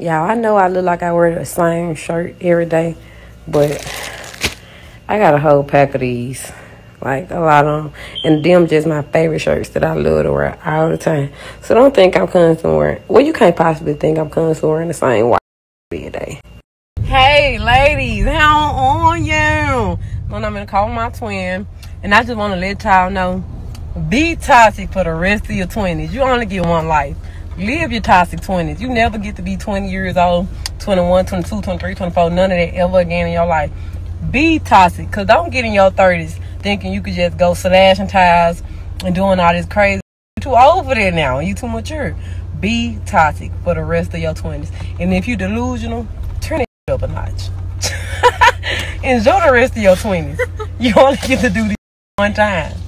Y'all, I know I look like I wear the same shirt every day, but I got a whole pack of these. Like, a lot of them. And them just my favorite shirts that I love to wear all the time. So don't think I'm constantly wearing... Well, you can't possibly think I'm constantly wearing the same white every day. Hey, ladies. How are you? When I'm in the car with my twin. And I just want to let y'all know, be toxic for the rest of your 20s. You only get one life. Live your toxic 20s. You never get to be 20 years old, 21, 22, 23, 24. None of that ever again in your life. Be toxic. Because don't get in your 30s thinking you could just go slashing tires and doing all this crazy. You're too old for that now. You're too mature. Be toxic for the rest of your 20s. And if you're delusional, turn it up a notch. Enjoy the rest of your 20s. You only get to do this one time.